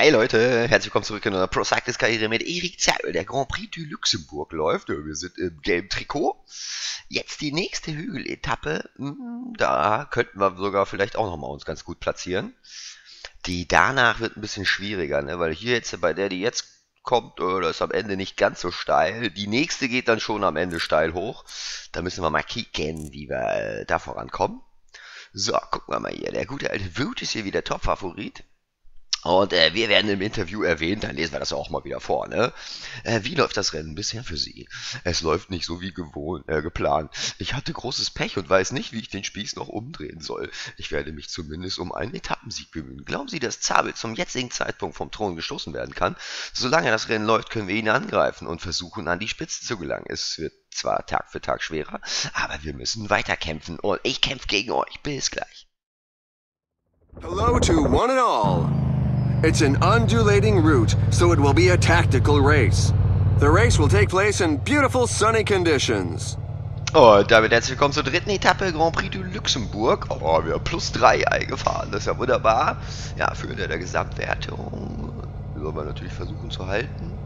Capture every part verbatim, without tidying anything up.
Hey Leute, herzlich willkommen zurück in einer Pro-Cyclist-Karriere mit Erik Zabel. Der Grand Prix du Luxembourg läuft, wir sind im gelben Trikot. Jetzt die nächste Hügeletappe, da könnten wir sogar vielleicht auch nochmal uns ganz gut platzieren. Die danach wird ein bisschen schwieriger, ne? Weil hier jetzt bei der, die jetzt kommt, das ist am Ende nicht ganz so steil. Die nächste geht dann schon am Ende steil hoch. Da müssen wir mal kicken, wie wir da vorankommen. So, gucken wir mal hier. Der gute alte Wout ist hier wieder Top-Favorit. Und äh, wir werden im Interview erwähnt, dann lesen wir das auch mal wieder vor, ne? Äh, wie läuft das Rennen bisher für Sie? Es läuft nicht so wie gewohnt, äh, geplant. Ich hatte großes Pech und weiß nicht, wie ich den Spieß noch umdrehen soll. Ich werde mich zumindest um einen Etappensieg bemühen. Glauben Sie, dass Zabel zum jetzigen Zeitpunkt vom Thron gestoßen werden kann? Solange das Rennen läuft, können wir ihn angreifen und versuchen, an die Spitze zu gelangen. Es wird zwar Tag für Tag schwerer, aber wir müssen weiterkämpfen. Und ich kämpfe gegen euch. Bis gleich. Hello to one and all. It's an undulating route, so it will be a tactical race. The race will take place in beautiful sunny conditions. Oh, damit herzlich willkommen zur dritten Etappe Grand Prix du Luxembourg. Oh, wir haben plus drei eingefahren, das ist ja wunderbar. Ja, Führer der Gesamtwertung. Sollen wir natürlich versuchen zu halten.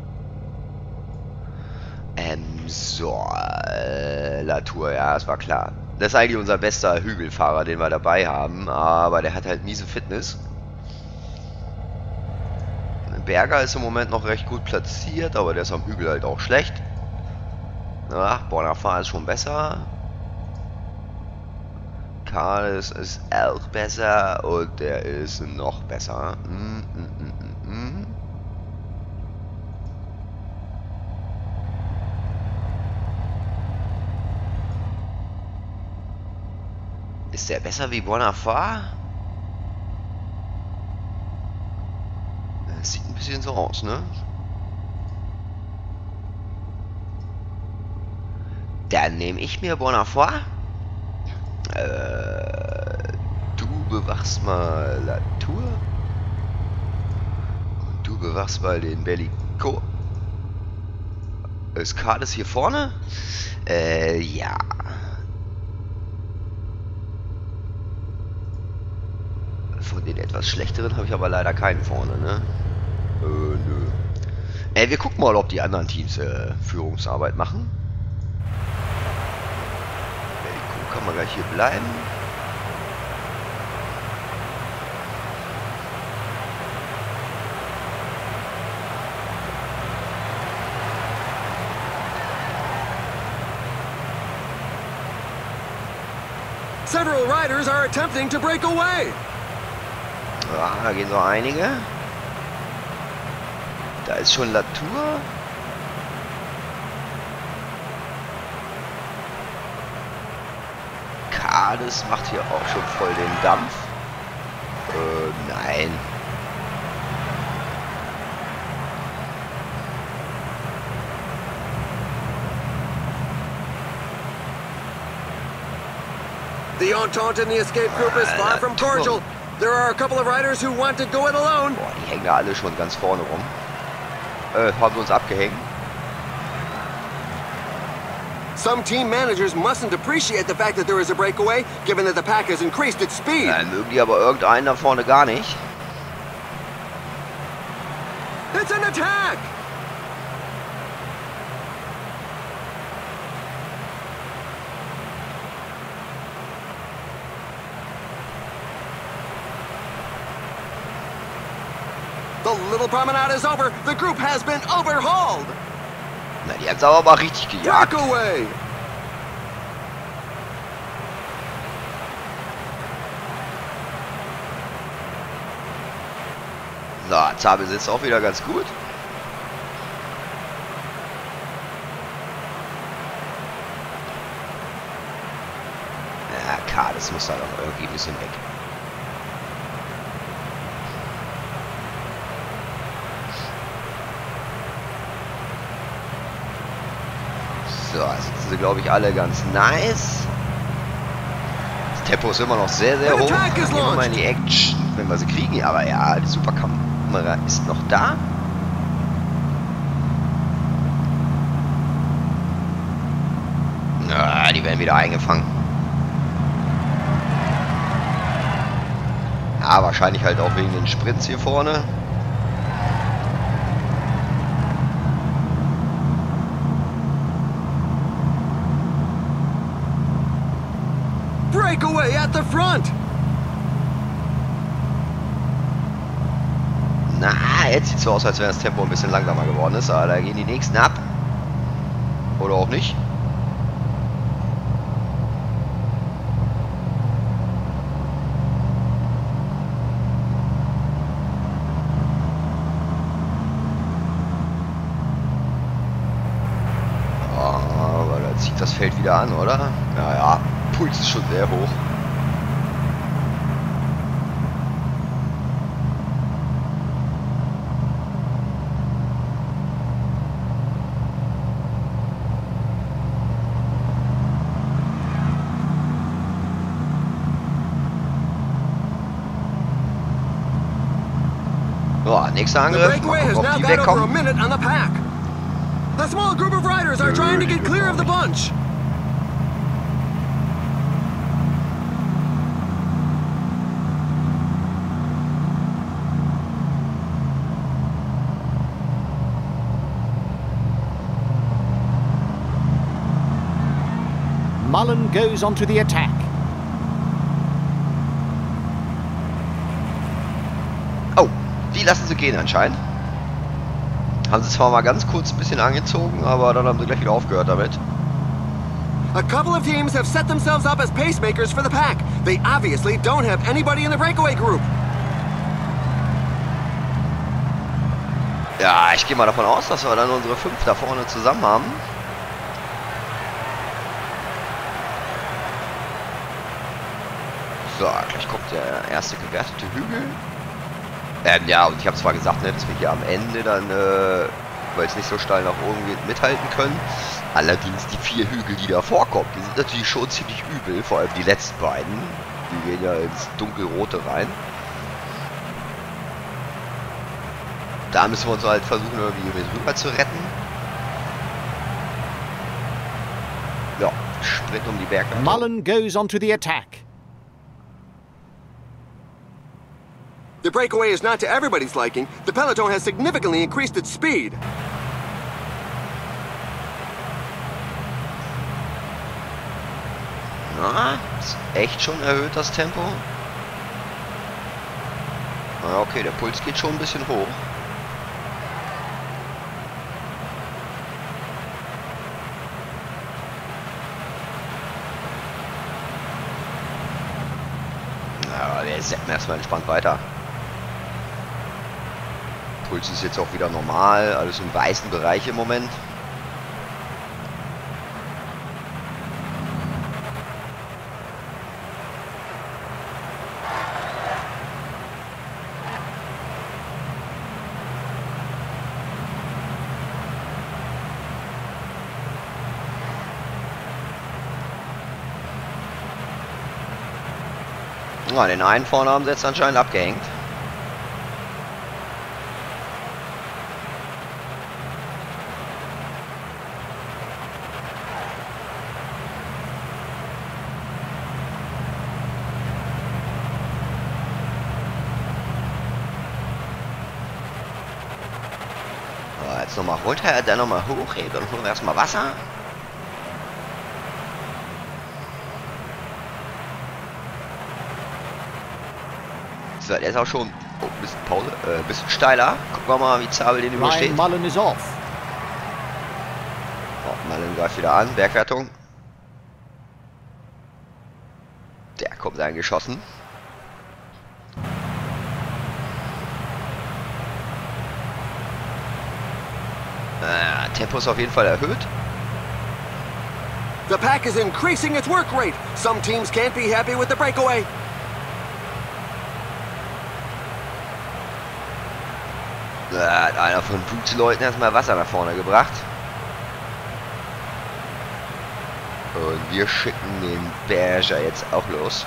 Ähm, so, äh, Latour, ja, das war klar. Das ist eigentlich unser bester Hügelfahrer, den wir dabei haben, aber der hat halt miese Fitness. Berger ist im Moment noch recht gut platziert, aber der ist am Hügel halt auch schlecht. Ach, Bonafar ist schon besser. Carles ist auch besser und der ist noch besser. Mm, mm, mm, mm. Ist der besser wie Bonafar? Das sieht ein bisschen so aus, ne? Dann nehme ich mir Bonafar. Äh, du bewachst mal Latour. Und du bewachst mal den Bellico. Ist Carles hier vorne? Äh, ja. Von den etwas schlechteren habe ich aber leider keinen vorne, ne? Äh, nö. Ey, wir gucken mal, ob die anderen Teams äh, Führungsarbeit machen. Ey, kann man gleich hier bleiben. Several riders are attempting to break away. Ah, da gehen so einige. Da ist schon Latour. Carles macht hier auch schon voll den Dampf. Äh, nein. The Entente in the escape group is far from cordial. There are a couple of riders who want to go it alone. Boah, die hängen da alle schon ganz vorne rum. Äh, haben wir uns abgehängt. Some team managers mustn't appreciate the fact that there is a breakaway, given that the pack has increased its speed. Nein, mögen die aber irgendeinen da vorne gar nicht. It's an attack! The little promenade is over. The group has been overhauled. Na, die haben's aber mal richtig gejagt. Breakaway. So, Zabel sitzt auch wieder ganz gut. Ja, Carles muss da noch irgendwie ein bisschen weg. So, sitzen sie, glaube ich, alle ganz nice. Das Tempo ist immer noch sehr, sehr hoch. Gehen wir mal in die Action, wenn wir sie kriegen. Aber ja, die Superkamera ist noch da. Na, ah, die werden wieder eingefangen. Ja, wahrscheinlich halt auch wegen den Sprints hier vorne. Breakaway at the front. Na, jetzt sieht es so aus, als wenn das Tempo ein bisschen langsamer geworden ist, aber da gehen die nächsten ab. Oder auch nicht. Das fällt wieder an, oder? Naja, Puls ist schon sehr hoch. Boah, nächster Angriff. Mal gucken, ob die wegkommen. A small group of riders are trying to get clear of the bunch. Mullen goes onto the attack. Oh, die lassen sie gehen anscheinend. Haben sie zwar mal ganz kurz ein bisschen angezogen, aber dann haben sie gleich wieder aufgehört damit. A couple of teams have set themselves up as pacemakers for the pack. They obviously don't have anybody in the breakaway group. Ja, ich gehe mal davon aus, dass wir dann unsere fünf da vorne zusammen haben. So, gleich kommt der erste gewertete Hügel. Ähm, ja, und ich habe zwar gesagt, ne, dass wir hier am Ende dann, äh, weil es nicht so steil nach oben geht, mithalten können. Allerdings die vier Hügel, die da vorkommen, die sind natürlich schon ziemlich übel, vor allem die letzten beiden. Die gehen ja ins Dunkelrote rein. Da müssen wir uns halt versuchen, irgendwie rüber zu retten. Ja, Sprint um die Berge. Mullen goes on to the attack. The breakaway is not to everybody's liking. The peloton has significantly increased its speed. Na, ist echt schon erhöht das Tempo. Na, okay, der Puls geht schon ein bisschen hoch. Na, wir setzen erstmal entspannt weiter. Puls ist jetzt auch wieder normal, alles im weißen Bereich im Moment. Ja, den einen vorne haben sie jetzt anscheinend abgehängt. Nochmal runter, dann nochmal hoch, hey, dann holen wir erstmal Wasser. So, der ist auch schon oh, ein bisschen Pause, äh, ein bisschen steiler. Gucken wir mal, wie Zabel den übersteht. Mullen ist off. Oh, Mullen greift wieder an, Bergwertung. Der kommt eingeschossen. Tempo ist auf jeden Fall erhöht. The pack is increasing its work rate. Some teams can't be happy with the breakaway. Da hat einer von fünfzehn Leuten erstmal Wasser nach vorne gebracht. Und wir schicken den Berger jetzt auch los.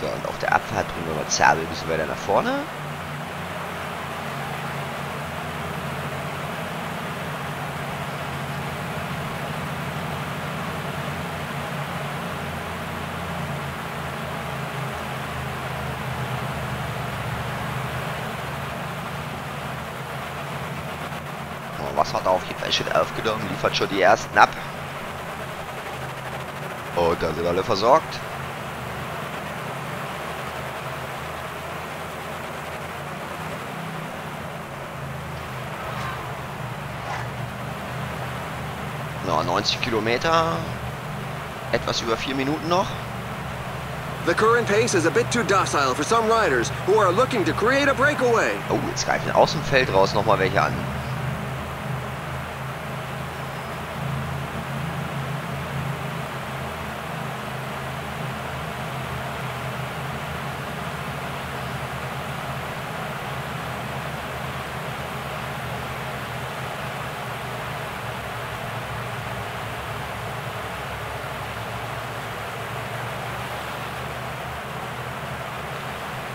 So, und auf der Abfahrt bringen wir mal Zabel ein bisschen weiter nach vorne. Gas hat er auf jeden Fall schön aufgenommen, liefert schon die ersten ab. Und da sind alle versorgt. So, neunzig Kilometer. Etwas über vier Minuten noch. The current pace is a bit too docile for some riders who are looking to create a breakaway. Oh, jetzt greifen aus dem Feld raus nochmal welche an.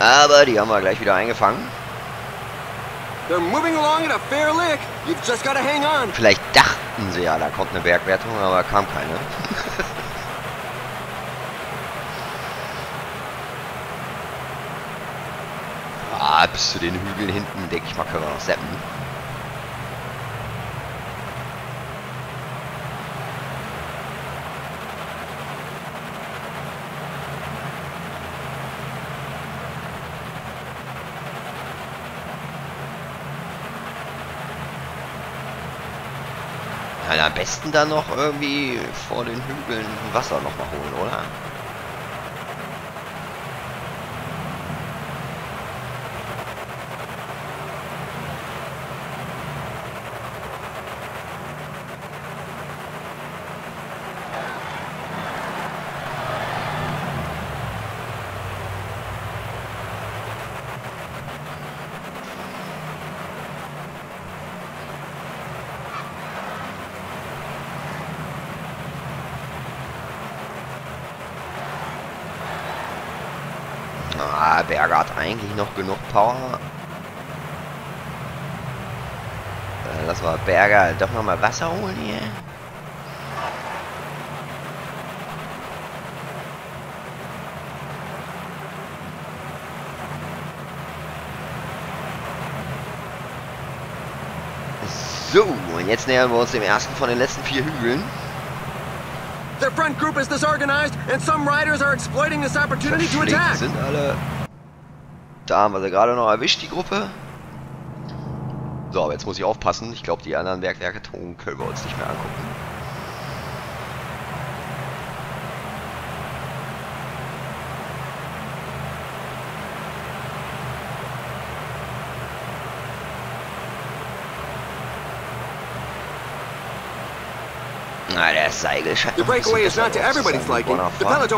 Aber die haben wir gleich wieder eingefangen. Vielleicht dachten sie ja, da kommt eine Bergwertung, aber kam keine. Ah, bis zu den Hügeln hinten, denke ich mal, können wir noch zappen. Ja, am besten dann noch irgendwie vor den Hügeln Wasser noch mal holen, oder? Ah, Berger hat eigentlich noch genug Power. Äh, lass mal Berger doch nochmal Wasser holen hier. So, und jetzt nähern wir uns dem ersten von den letzten vier Hügeln. Their front group is disorganized and some riders are exploiting this opportunity to attack. Sind alle. Da haben wir sie gerade noch erwischt, die Gruppe. So, aber jetzt muss ich aufpassen. Ich glaube, die anderen Bergwerke können wir uns nicht mehr angucken. Na, der Seigel scheint noch ein bisschen besser drauf zu sein.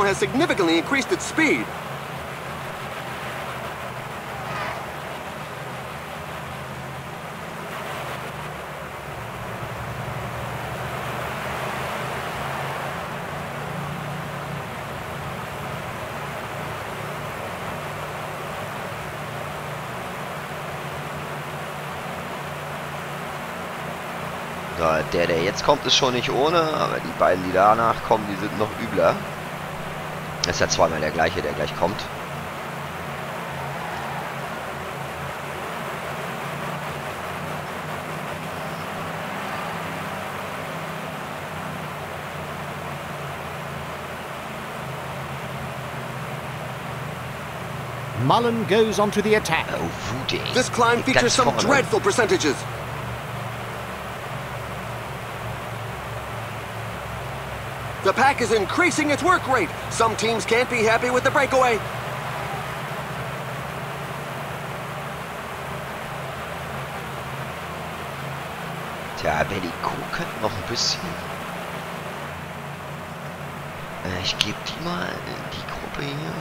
Der, der jetzt kommt, ist schon nicht ohne, aber die beiden, die danach kommen, die sind noch übler. Das ist ja zweimal der gleiche, der gleich kommt. Mullen goes on to the attack. Oh, Wute. This climb features some dreadful percentages. The pack is increasing its work rate. Some teams can't be happy with the breakaway. Tja, Benny Kuh könnte noch ein bisschen. Ich gebe die mal in die Gruppe hier.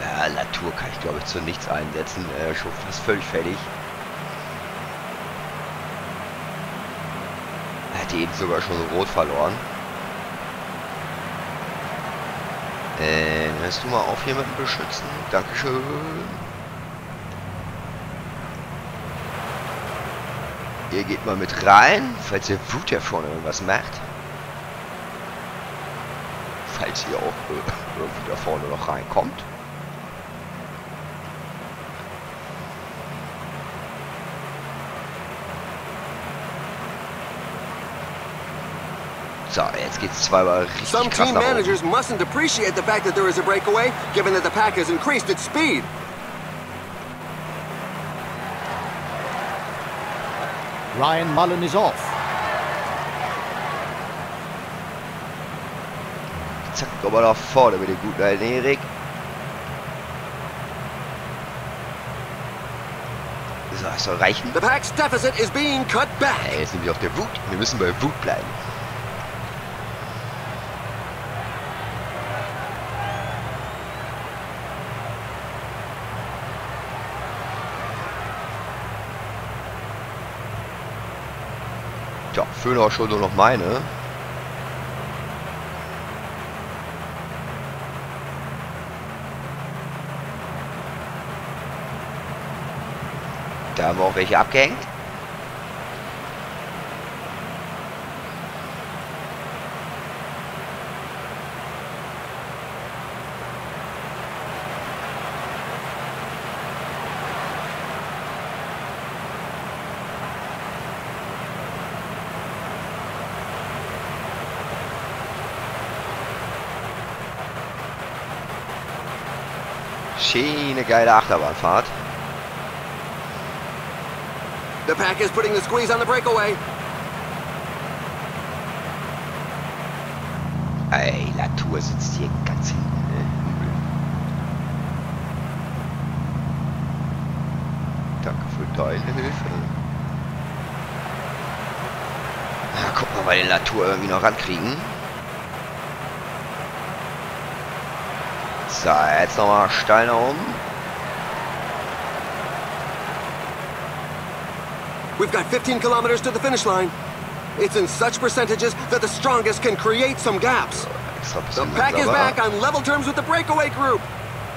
Ja, Latour kann ich glaube ich zu nichts einsetzen. Äh, schon fast völlig fertig. Hat eben sogar schon so rot verloren. Äh, hörst du mal auf hier mit dem Beschützen? Dankeschön. Ihr geht mal mit rein, falls ihr Wut hier vorne irgendwas macht. Falls ihr auch äh, irgendwie da vorne noch reinkommt. Jetzt geht's zweimal richtig krass nach oben. Some team managers mustn't appreciate the fact that there is a breakaway, given that the pack has increased its speed. Ryan Mullen is off. Zack, komm mal nach vorne mit dem guten alten Erik. So, das soll reichen. The pack's deficit is being cut back. Hey, jetzt sind wir auf der Wut. Wir müssen bei der Wut bleiben. Tja, füllen auch schon nur noch meine. Da haben wir auch welche abgehängt. Schöne geile Achterbahnfahrt. The pack is putting the squeeze on the breakaway. Ey, Latour sitzt hier ganz hinten. Danke für deine Hilfe. Na, guck mal, ob wir den Latour irgendwie noch rankriegen. So, jetzt nochmal steil nach oben. We've got fifteen kilometers to the finish line. It's in such percentages that the strongest can create some gaps. The pack is back on level terms with the breakaway group.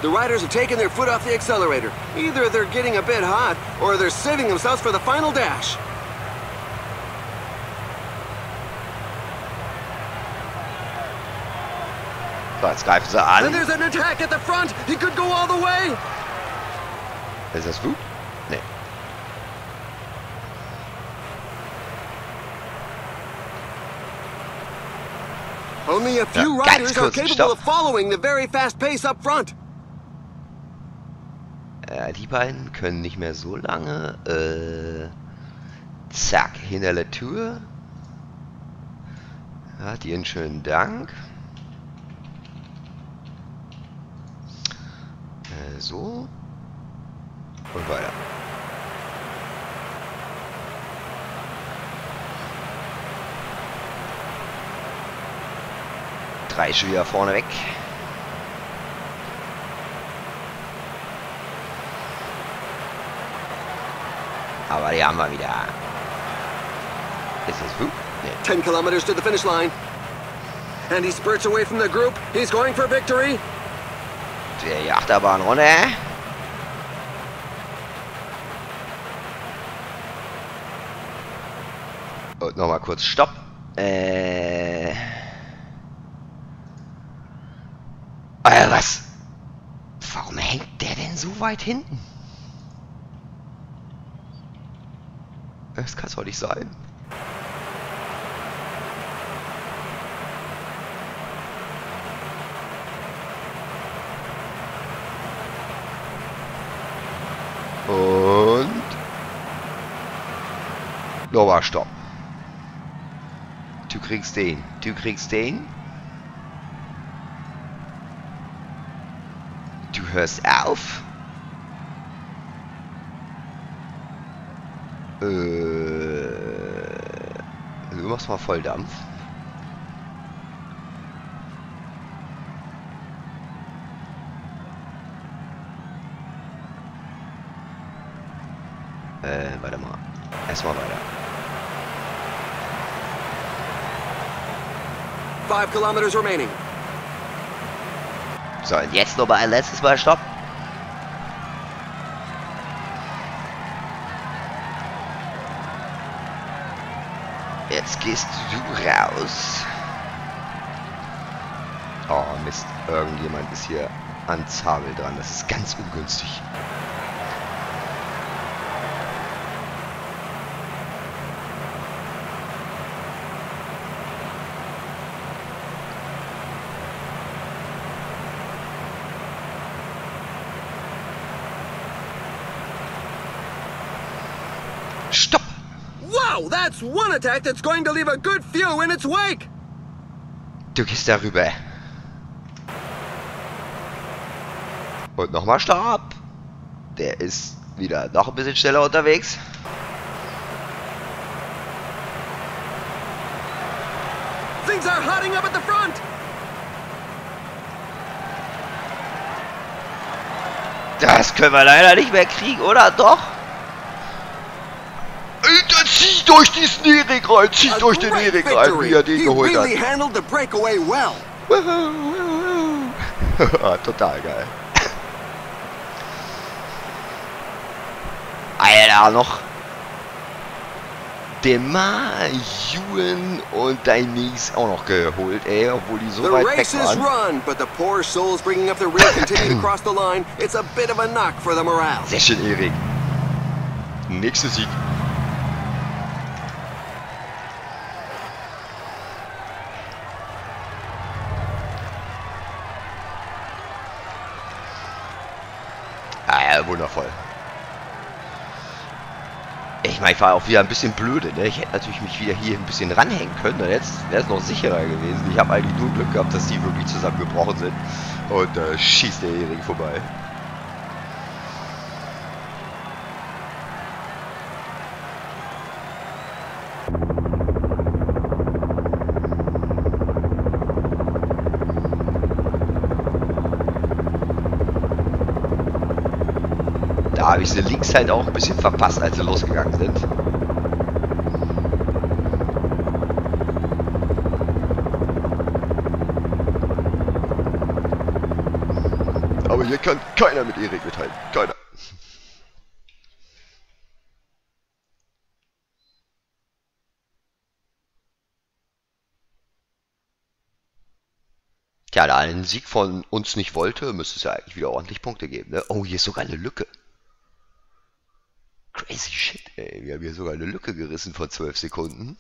The riders have taken their foot off the accelerator. Either they're getting a bit hot, or they're saving themselves for the final dash. Jetzt greifen sie an. And there's an attack at the front. He could go all the way. Is this Wut? Nee. Only a few ja, riders are capable Stopp. of following the very fast pace up front. Äh, die beiden können nicht mehr so lange. Äh, zack, hinter der Tür. Hat ihren schönen Dank. Äh, so. Und weiter. Drei schon wieder vorne weg. Aber die haben wir wieder. Ist das Wut? Nee. ten kilometers to the finish line. And he spurts away from the group. He's going for victory. Die Achterbahn runter. Und nochmal kurz Stopp. Äh... Was? Warum hängt der denn so weit hinten? Das kann's doch nicht sein. Und... Nochmal Stopp. Du kriegst den. Du kriegst den. Hörst auf. Äh, du machst mal voll Dampf. Äh, warte mal. Erstmal weiter. Five kilometers remaining. So, und jetzt noch mal ein letztes Mal Stopp. Jetzt gehst du raus. Oh Mist, irgendjemand ist hier an Zabel dran. Das ist ganz ungünstig. Stopp! Wow, that's one attack that's going to leave a good few in its wake! Du gehst darüber. Und nochmal Stab. Der ist wieder noch ein bisschen schneller unterwegs. Things are hotting up at the front. Das können wir leider nicht mehr kriegen, oder doch? Alter, zieh durch diesen Erik rein, zieh durch den Erik rein, wie er den geholt hat. Total geil. Alter, noch Demar, Ewan und dein Mies auch noch geholt, ey, obwohl die so weit weg waren. Sehr schön, Erik. Nächster Sieg. Ah ja, wundervoll. Ich meine, ich war auch wieder ein bisschen blöde, ne? Ich hätte natürlich mich wieder hier ein bisschen ranhängen können, dann wäre es noch sicherer gewesen. Ich habe eigentlich nur Glück gehabt, dass die wirklich zusammengebrochen sind. Und da äh, schießt der Erik vorbei. Habe ich sie links halt auch ein bisschen verpasst, als sie losgegangen sind. Aber hier kann keiner mit Erik mithalten. Keiner. Tja, da einen Sieg von uns nicht wollte, müsste es ja eigentlich wieder ordentlich Punkte geben, ne? Oh, hier ist sogar eine Lücke. Crazy shit, ey. Wir haben hier sogar eine Lücke gerissen vor zwölf Sekunden.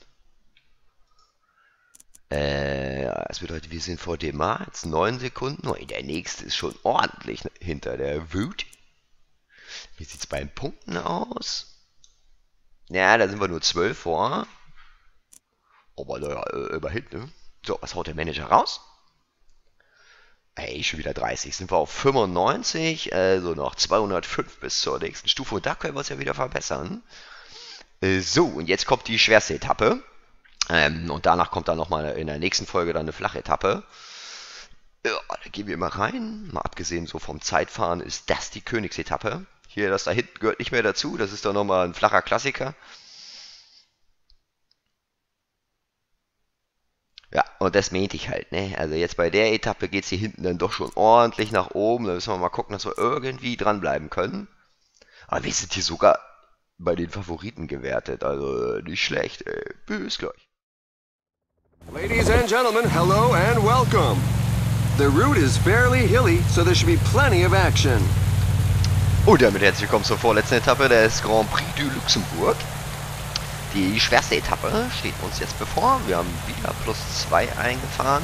Äh, das bedeutet, wir sind vor Demar jetzt neun Sekunden. Oh, der nächste ist schon ordentlich hinter der Wut. Wie sieht es bei den Punkten aus? Ja, da sind wir nur zwölf vor. Aber naja, immerhin, ne? So, was haut der Manager raus? Ey, schon wieder dreißig. Sind wir auf fünfundneunzig, also noch zweihundertfünf bis zur nächsten Stufe. Und da können wir es ja wieder verbessern. So, und jetzt kommt die schwerste Etappe. Und danach kommt dann nochmal in der nächsten Folge dann eine flache Etappe. Ja, da gehen wir mal rein. Mal abgesehen so vom Zeitfahren ist das die Königsetappe. Hier, das da hinten gehört nicht mehr dazu. Das ist doch nochmal ein flacher Klassiker. Ja, und das meinte ich halt, ne? Also jetzt bei der Etappe geht es hier hinten dann doch schon ordentlich nach oben. Da müssen wir mal gucken, dass wir irgendwie dranbleiben können. Aber wir sind hier sogar bei den Favoriten gewertet. Also nicht schlecht, ey. Bis gleich. Ladies and gentlemen, hello and welcome. The route is fairly hilly, so there should be plenty of action. Und damit herzlich willkommen zur vorletzten Etappe des Grand Prix du Luxembourg. Die schwerste Etappe steht uns jetzt bevor. Wir haben wieder plus zwei eingefahren.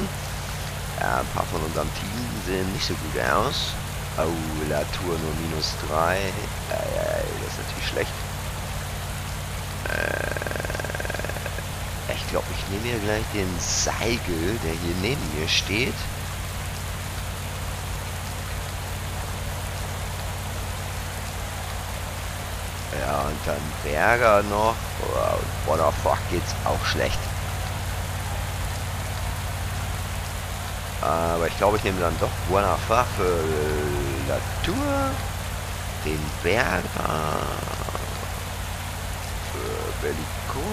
Ja, ein paar von unserem Team sehen nicht so gut aus. Oh, La Tour nur minus drei. Äh, das ist natürlich schlecht. Äh, ich glaube, ich nehme hier gleich den Seigel, der hier neben mir steht. Ja, und dann Berger noch. Oh, und Bonnerfach geht's auch schlecht. Aber ich glaube, ich nehme dann doch Bonnerfach für La Tour. Den Berger für Bellico.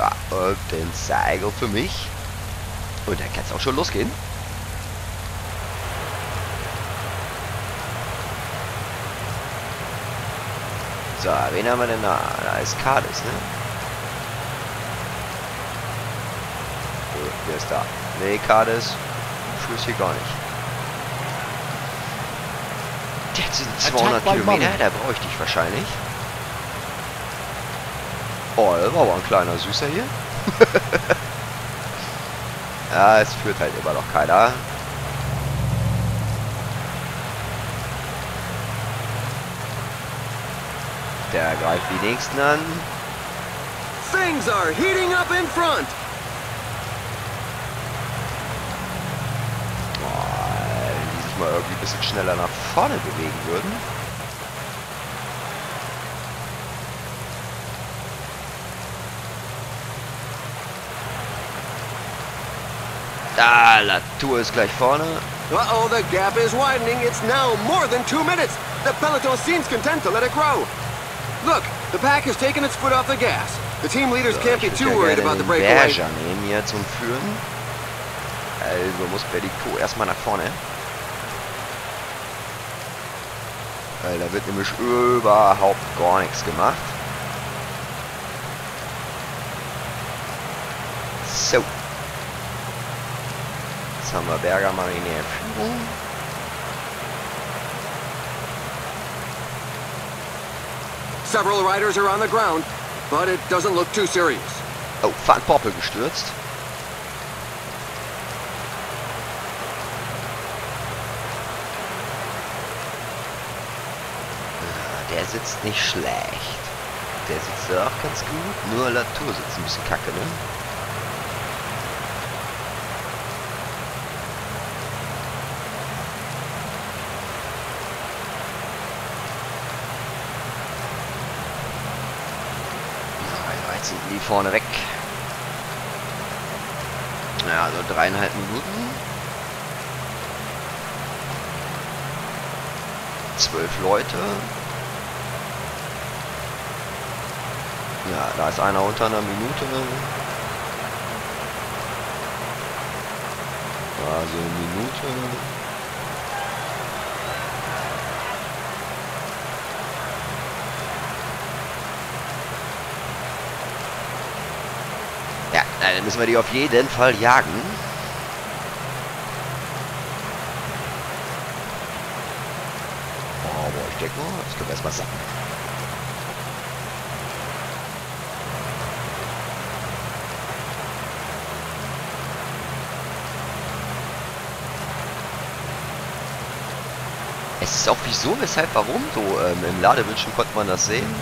Ja, und den Seigel für mich. Und dann kann es auch schon losgehen. So, wen haben wir denn da? Da ist Carlos, ne? Oh, wer ist da? Ne, Carlos. Führt hier gar nicht. Jetzt sind zweihundert Kilometer, da brauche ich dich wahrscheinlich. Oh, das war aber ein kleiner Süßer hier. Ja, es führt halt immer noch keiner. Der greift die nächsten an. Things are heating up in front. Wenn die sich mal irgendwie ein bisschen schneller nach vorne bewegen würden. Ah, Latour ist gleich vorne. Uh-oh, the gap is widening. It's now more than two minutes. The peloton seems content to let it grow. Look, the pack has taken its foot off the gas. The team leaders so, can't be too worried about the breakaway. Ich würde ja gerne den Berger nehmen hier zum Führen. Also muss Berdico erstmal nach vorne. Weil da wird nämlich überhaupt gar nichts gemacht. So. Jetzt haben wir Berger mal in der Führung. Several riders are on the ground, but it doesn't look too serious. Oh, Van Poppel gestürzt. Der sitzt nicht schlecht. Der sitzt auch ganz gut. Nur Latour sitzt ein bisschen kacke, ne? Sind die vorne weg. Ja, also dreieinhalb Minuten. Zwölf Leute. Ja, da ist einer unter einer Minute. Also Minute. Dann müssen wir die auf jeden Fall jagen. Aber ich denke mal, das können wir erstmal sacken. Es ist auch wieso, weshalb, warum so. Ähm, Im Ladebildschirm konnte man das sehen.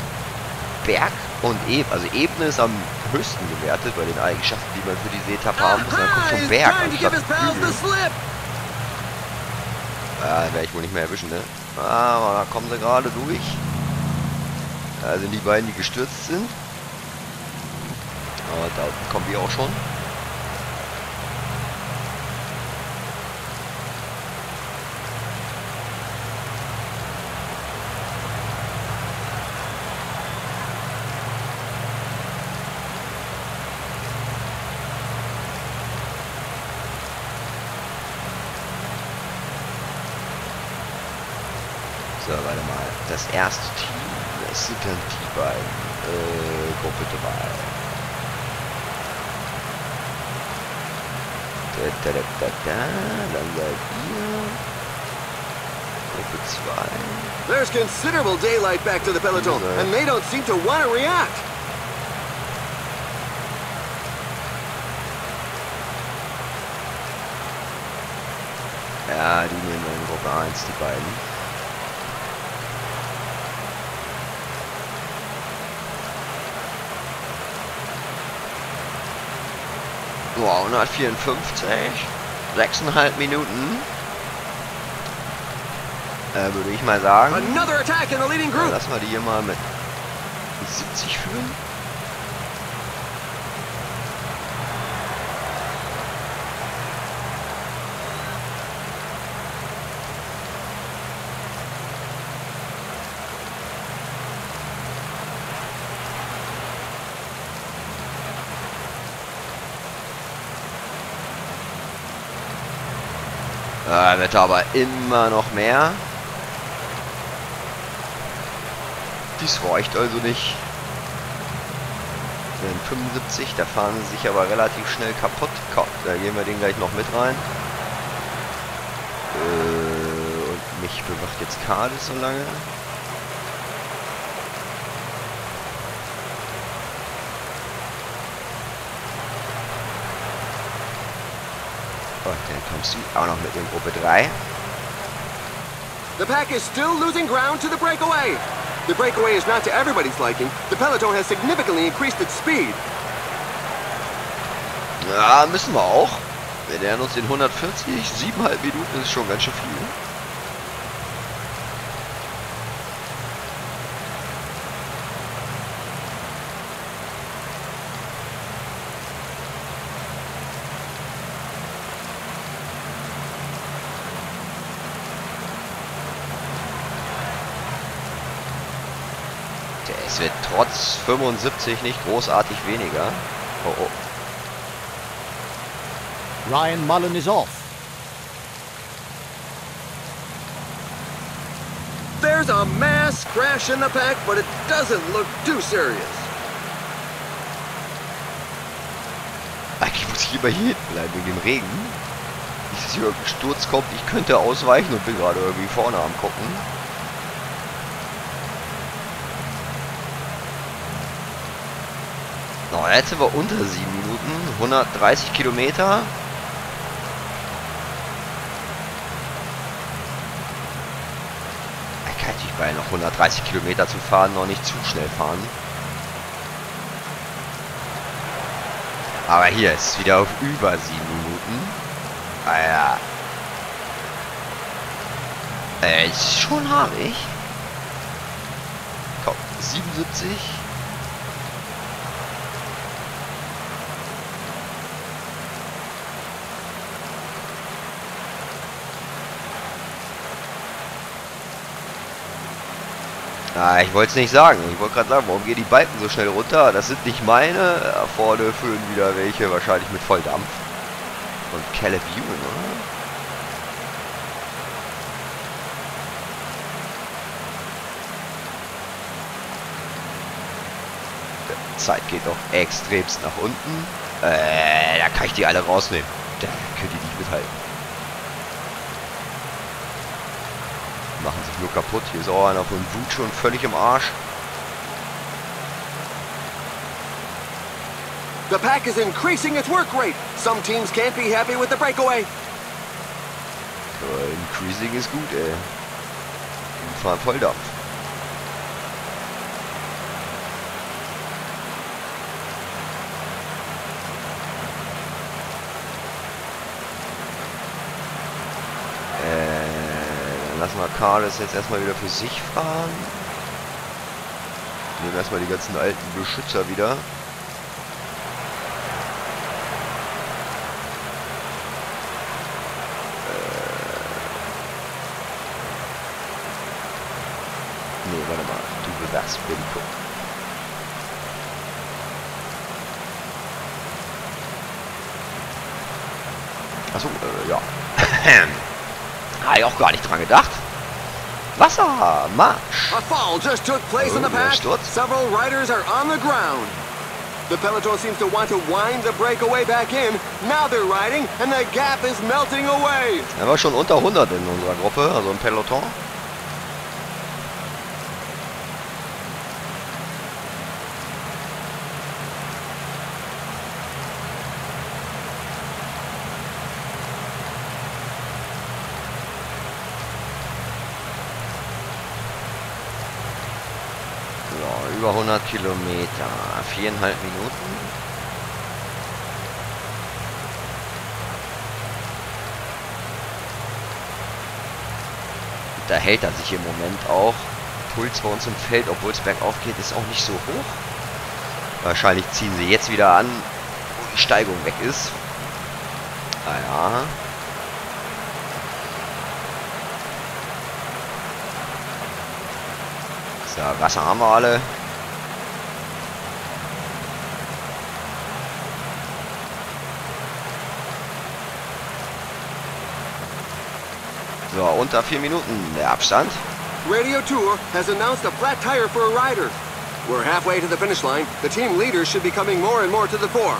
Berg und Ebene. Also Ebene ist am höchsten gewertet bei den Eigenschaften, die man für die Seetappe haben muss. Dann kommt zum Berg anstatt Hügel. Ah, werde ich wohl nicht mehr erwischen, ne? Ah, da kommen sie gerade durch. Da sind die beiden, die gestürzt sind. Aber da kommen wir auch schon. So, warte mal. Das erste Team, das sind dann die beiden. Äh, Gruppe dabei. Da, da, da, da, da. Dann seid ihr. Gruppe zwei. There's considerable daylight back to the peloton, and they don't seem to want to react. Ja, die nehmen in Gruppe eins, die beiden. Wow, hundertvierundfünfzig, sechseinhalb Minuten, äh, würde ich mal sagen. Ja, lassen wir die hier mal mit siebzig führen. Da wird aber immer noch mehr. Dies reicht also nicht. Wir sind fünfundsiebzig, da fahren sie sich aber relativ schnell kaputt. Komm, da gehen wir den gleich noch mit rein. Äh, und mich bewacht jetzt Cardiff so lange. Und dann kommst du auch noch mit in Gruppe drei. The pack is still losing ground to the breakaway. The breakaway is not to everybody's liking. The peloton has significantly increased its speed. Ja, müssen wir auch. Wir lernen uns den hundertvierzig, siebeneinhalb Minuten ist schon ganz schön viel. Es wird trotz fünfundsiebzig nicht großartig weniger. Oh, oh. Ryan Mullen is off. There's a mass crash in the pack, but it doesn't look too serious. Eigentlich muss ich immer hier hinten bleiben wegen dem Regen. Nicht, dass hier irgendein Sturz kommt. Ich könnte ausweichen und bin gerade irgendwie vorne am Gucken. Oh, jetzt sind wir unter sieben Minuten, hundertdreißig Kilometer. Da kann ich bei noch hundertdreißig Kilometer zu fahren, noch nicht zu schnell fahren. Aber hier ist es wieder auf über sieben Minuten. Ah ja. Äh, ist schon haarig. Komm, siebenundsiebzig. Na, ich wollte es nicht sagen. Ich wollte gerade sagen, warum gehen die Balken so schnell runter? Das sind nicht meine. Da vorne führen wieder welche, wahrscheinlich mit Volldampf. Und Caleb Ewan, oder? Die Zeit geht doch extremst nach unten. Äh, da kann ich die alle rausnehmen. Da können die nicht mithalten. Machen sich nur kaputt. Hier ist auch einer von Wut schon völlig im Arsch. The pack is increasing its work rate. Some teams can't be happy with the breakaway. Increasing ist gut, ey. Und zwar Volldampf. Lassen wir Carlos jetzt erstmal wieder für sich fahren. Nehmen erstmal die ganzen alten Beschützer wieder. Äh ne, warte mal. Du bewerfst Binko. Achso, äh, ja. Habe ich auch gar nicht dran gedacht. Wasser, Marsch. A fall just took place in the pack. Several riders are on the ground. The peloton seems to want to wind the breakaway back in. Now they're riding and the gap is melting away. Da war schon unter hundert in unserer Gruppe, also im Peloton. Über hundert Kilometer, viereinhalb Minuten. Da hält er sich im Moment auch. Puls bei uns im Feld, obwohl es bergauf geht, ist auch nicht so hoch. Wahrscheinlich ziehen sie jetzt wieder an, wo die Steigung weg ist. Naja. So, Wasser haben wir alle. So, unter vier Minuten der Abstand. Radio Tour has announced a flat tire for a rider. We're halfway to the finish line. The team leaders should be coming more and more to the fore.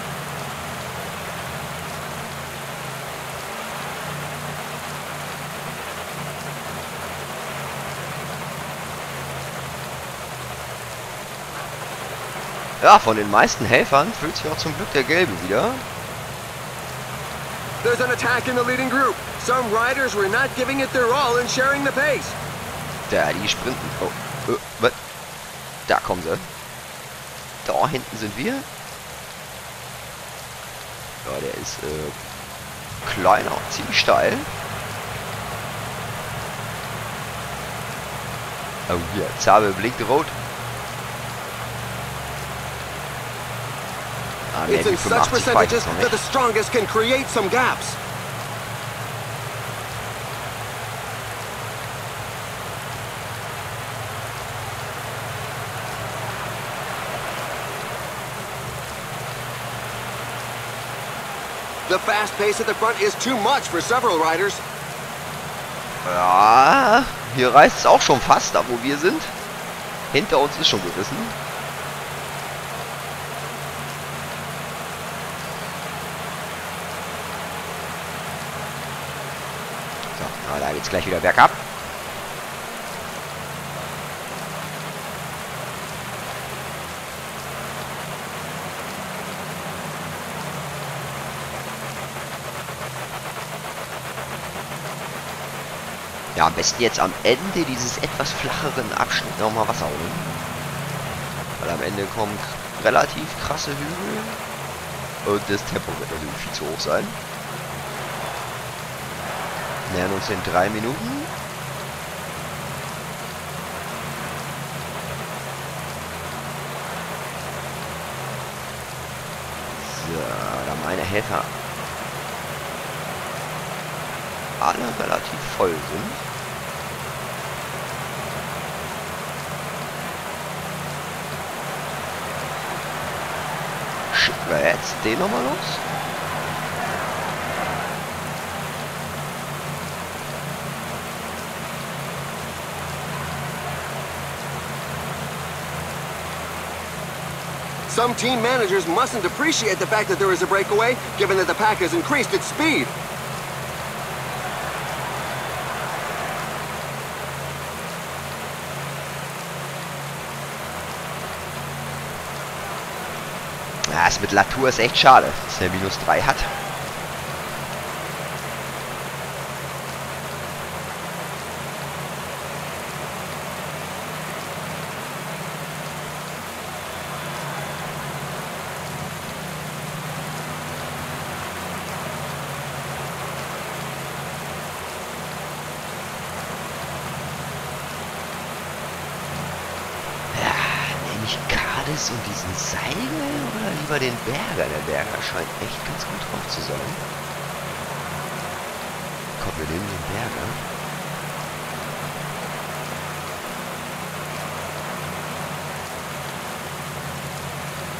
Ja, von den meisten Helfern fühlt sich auch zum Glück der Gelbe wieder. There's an attack in the leading group. Some riders were not giving it their all and sharing the pace. Da, die sprinten. Oh, was? Da kommen sie. Da hinten sind wir. Ja, der ist äh, kleiner und ziemlich steil. Oh, hier, Zabel blinkt rot. Ah, nee, die fünfundachtzig weit ist noch nicht. The fast pace at the front is too much for several riders. Ja, hier reißt es auch schon fast, da wo wir sind. Hinter uns ist schon gerissen. So, na, da geht's gleich wieder bergab. Ja, am besten jetzt am Ende dieses etwas flacheren Abschnitt nochmal Wasser holen. Weil am Ende kommen relativ krasse Hügel. Und das Tempo wird natürlich viel zu hoch sein. Wir nähern uns in drei Minuten. So, da meine Helfer alle relativ voll sind. Schicken wir jetzt den nochmal los. Some team managers mustn't appreciate the fact that there is a breakaway, given that the pack has increased its speed. Das mit Latour ist echt schade, dass der minus drei hat. Und diesen Seil oder lieber den Berger? Der Berger scheint echt ganz gut drauf zu sein. Komm, wir nehmen den Berger.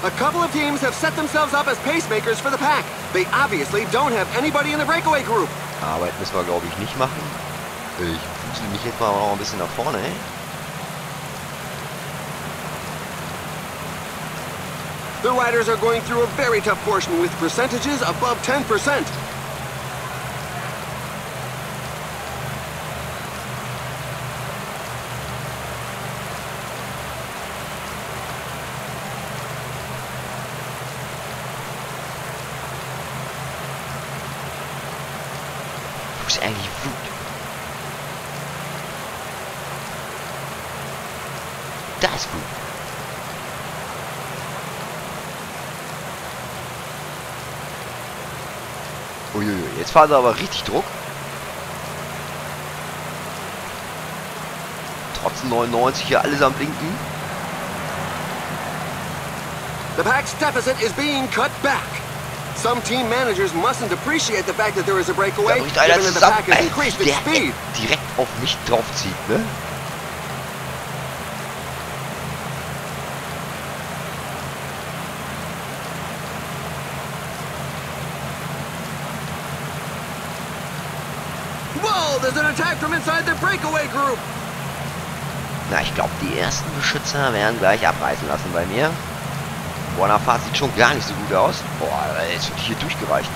A couple of teams have set themselves up as pacemakers for the pack. They obviously don't have anybody in the breakaway group. Arbeit müssen wir, glaube ich, nicht machen. Ich wusste mich jetzt mal auch ein bisschen nach vorne, ey. The riders are going through a very tough portion with percentages above ten percent. Who's Aggie Food? That's good. Uiuiui, jetzt fahren sie aber richtig Druck. Trotz neunundneunzig hier alles am Blinken. The pack's deficit is being cut back. Some team managers mustn't appreciate the fact that there is a breakaway. Da bricht einer zusammen, weil der direkt auf mich drauf zieht, ne? Na, ich glaube, die ersten Beschützer werden gleich abreißen lassen bei mir. Warner Fahrt sieht schon gar nicht so gut aus. Boah, jetzt wird hier durchgereicht.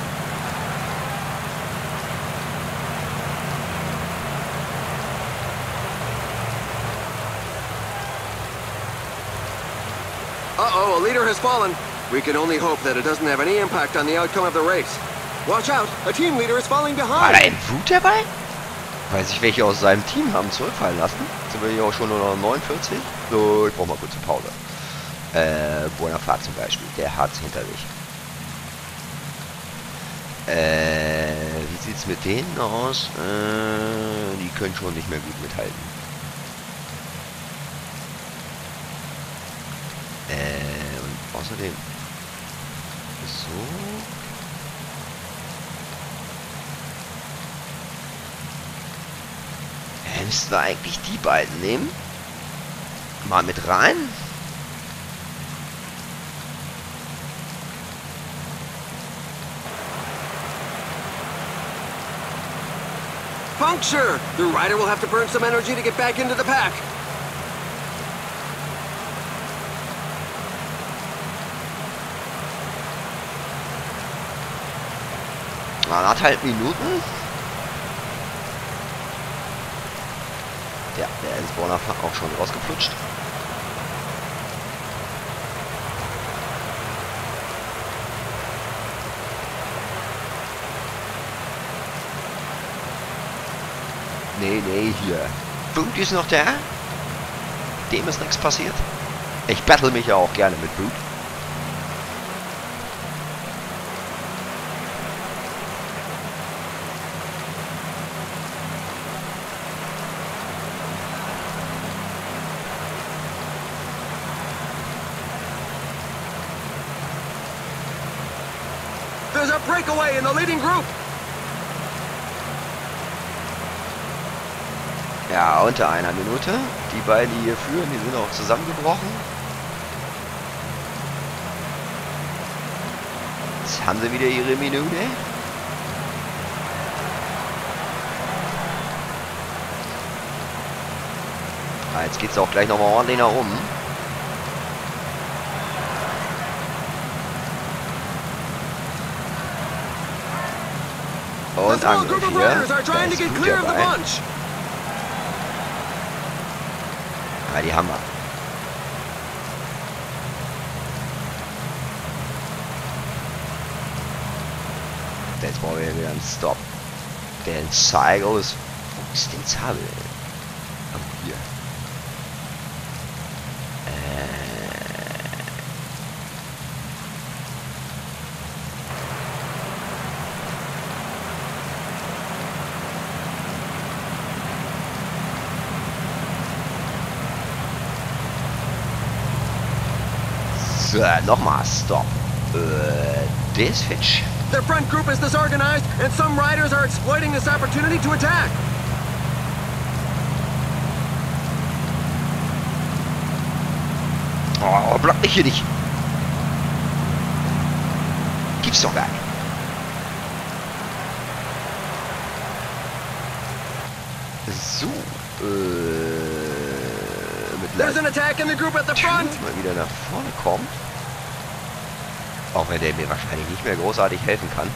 Uh-oh, a leader has fallen. We can only hope that it doesn't have any impact on the outcome of the race. Watch out, a team leader is falling behind. War da ein Wut dabei? Weiß ich, welche aus seinem Team haben zurückfallen lassen. Jetzt sind wir hier auch schon nur noch neunundvierzig. So, ich brauche mal kurz eine Pause. Äh, Bonafart zum Beispiel, der hat's hinter sich. Äh, wie sieht's mit denen aus? Äh, die können schon nicht mehr gut mithalten. Äh, und außerdem. So. Müssten wir eigentlich die beiden nehmen? Mal mit rein. Puncture! The rider will have to burn some energy to get back into the pack. Anderthalb Minuten. Ja, der Ensborner hat auch schon rausgeflutscht. Nee, nee, hier. Boot ist noch da. Dem ist nichts passiert. Ich battle mich ja auch gerne mit Boot. There's a breakaway in the leading group. Ja, unter einer Minute. Die beiden, die hier führen, die sind auch zusammengebrochen. Jetzt haben sie wieder ihre Minute. Ah, jetzt geht es auch gleich nochmal ordentlich nach oben. Und Angriff hier, da ist gut dabei. Ah, die haben wir. Jetzt brauchen wir wieder einen Stop. Denn Cygo ist... Wo ist denn Zabel? Aber hier. So, nochmal, stop. Äh, Dispatch. Their front group is disorganized and some riders are exploiting this opportunity to attack. Oh, block mich hier nicht. Gibt's doch gar nicht. So, äh... There's an attack in the group at the front. Mal wieder nach vorne kommen. Auch wenn der mir wahrscheinlich nicht mehr großartig helfen kann.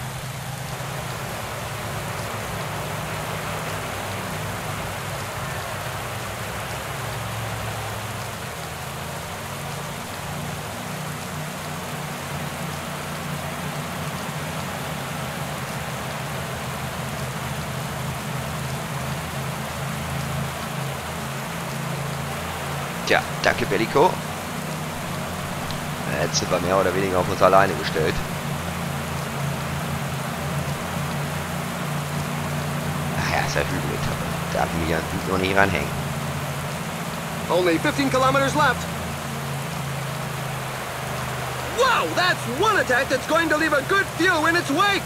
Ja, danke Bellico. Jetzt sind wir mehr oder weniger auf uns alleine gestellt. Ach ja, ist ja übel. Darf mich ja noch nicht ranhängen. Only fifteen kilometers left. Wow, that's one attack that's going to leave a good few in its wake.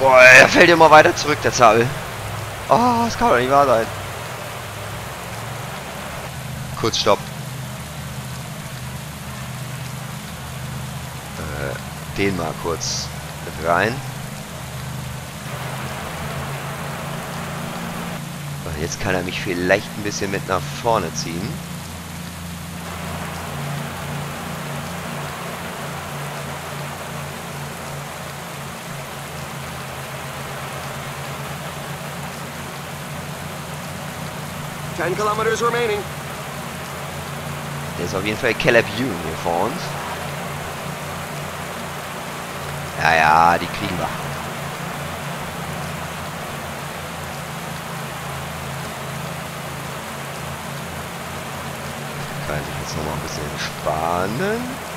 Boah, er fällt immer weiter zurück, der Zabel. Oh, das kann doch nicht wahr sein. Kurz Stopp. Äh, den mal kurz mit rein. Und jetzt kann er mich vielleicht ein bisschen mit nach vorne ziehen. ten kilometers remaining. Der ist auf jeden Fall Caleb Youn hier vor uns. Ja, ja, die kriegen wir. Kann ich jetzt nochmal ein bisschen entspannen.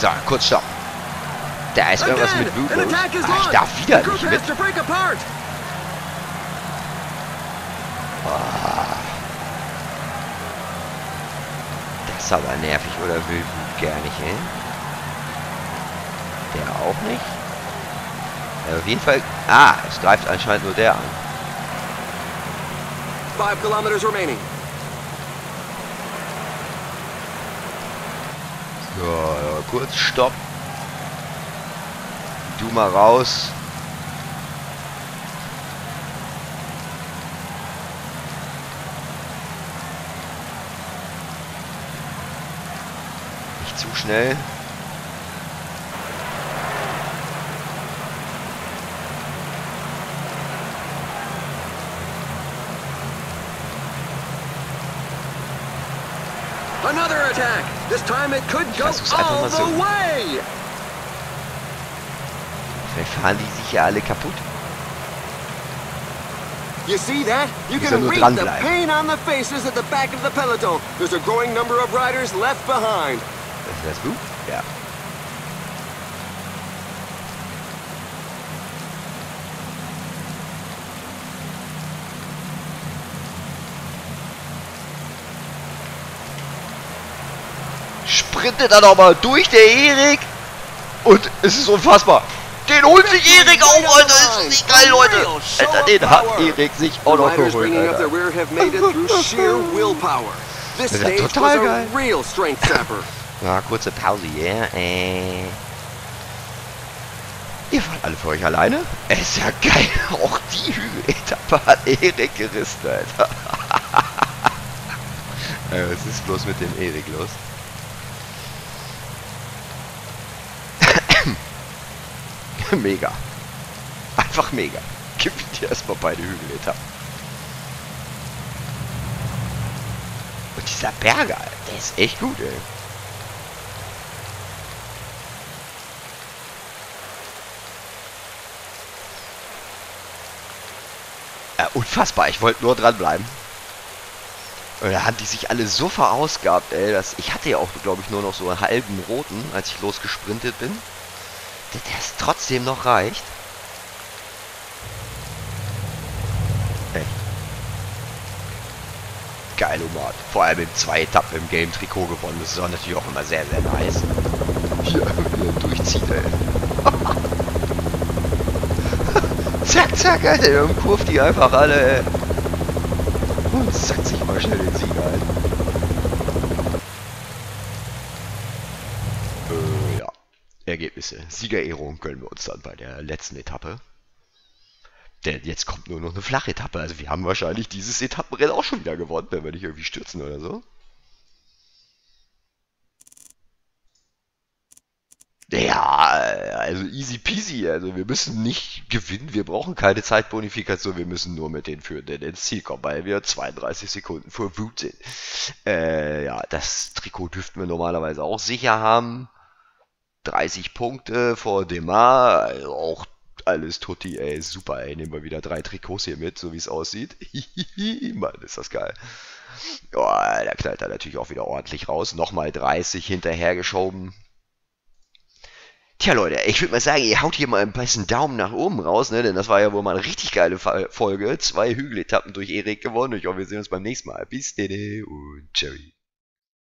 So, kurz stopp. Da ist irgendwas mit Blut. Ah, ich darf wieder nicht mit. Oh. Das ist aber nervig, oder will Blut gar nicht hin? Der auch nicht. Ja, auf jeden Fall. Ah, es greift anscheinend nur der an. Five kilometers remaining. So, ja, kurz Stopp. Du mal raus. Nicht zu schnell. Another attack. This time it could go all the way. Vielleicht fahren die sich ja alle kaputt. You see that? You can read the pain on the faces at the back of the peloton. There's a growing number of riders left behind. Ist das gut? Ja. Sprintet da nochmal durch, der Erik. Und es ist unfassbar. Den holt sich Erik auch, Alter. Ist das nicht geil, Leute? Alter, den hat Erik sich auch noch geholt, Alter. Das ist ja total geil. Ja, kurze Pause, yeah. Äh. Ihr fahrt alle für euch alleine? Ist ja geil. Auch die Hügel-Etappe hat Erik gerissen, Alter. Was ist bloß mit dem Erik los? Mega. Einfach mega. Gib dir erstmal beide Hügeletappen. Und dieser Berger, der ist echt gut, ey. Ja, unfassbar, ich wollte nur dranbleiben. Und da haben die sich alle so verausgabt, ey. Dass ich hatte ja auch, glaube ich, nur noch so einen halben roten, als ich losgesprintet bin. Der es trotzdem noch reicht. Echt. Geil, Omar. Vor allem in zwei Etappen im Game-Trikot gewonnen. Das ist auch natürlich auch immer sehr, sehr nice. Hier durchzieht, ey. Zack, zack, Alter. Und kurft die einfach alle, ey. Und zack sich mal schnell den Sieger, Alter. Ergebnisse. Siegerehrung gönnen wir uns dann bei der letzten Etappe. Denn jetzt kommt nur noch eine Flachetappe. Also wir haben wahrscheinlich dieses Etappenrennen auch schon wieder gewonnen, wenn wir nicht irgendwie stürzen oder so. Ja, also easy peasy. Also wir müssen nicht gewinnen. Wir brauchen keine Zeitbonifikation. Wir müssen nur mit den Führenden ins Ziel kommen, weil wir zweiunddreißig Sekunden vor Wut sind. Äh, ja, das Trikot dürften wir normalerweise auch sicher haben. dreißig Punkte vor Demar, also auch alles tutti, ey, super, ey, nehmen wir wieder drei Trikots hier mit, so wie es aussieht. Mann, ist das geil. Ja, da knallt er natürlich auch wieder ordentlich raus, nochmal dreißig hinterhergeschoben. Tja, Leute, ich würde mal sagen, ihr haut hier mal ein bisschen Daumen nach oben raus, ne, denn das war ja wohl mal eine richtig geile Folge. Zwei Hügeletappen durch Erik gewonnen, und ich hoffe, wir sehen uns beim nächsten Mal. Bis denne und ciao.